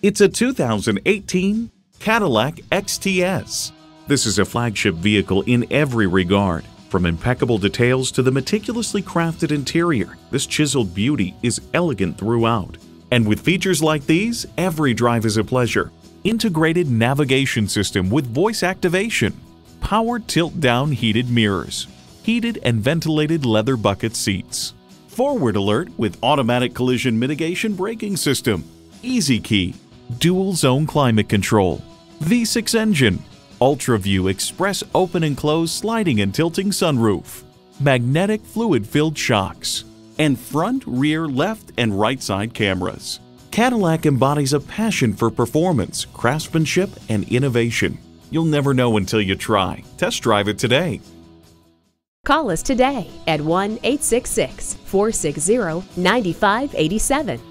It's a 2018 Cadillac XTS. This is a flagship vehicle in every regard. From impeccable details to the meticulously crafted interior, this chiseled beauty is elegant throughout. And with features like these, every drive is a pleasure. Integrated navigation system with voice activation, power tilt-down heated mirrors, heated and ventilated leather bucket seats, forward alert with automatic collision mitigation braking system, easy key, dual zone climate control, V6 engine, UltraView express open and close sliding and tilting sunroof, magnetic fluid-filled shocks, and front, rear, left, and right side cameras. Cadillac embodies a passion for performance, craftsmanship, and innovation. You'll never know until you try. Test drive it today. Call us today at 1-866-460-9587.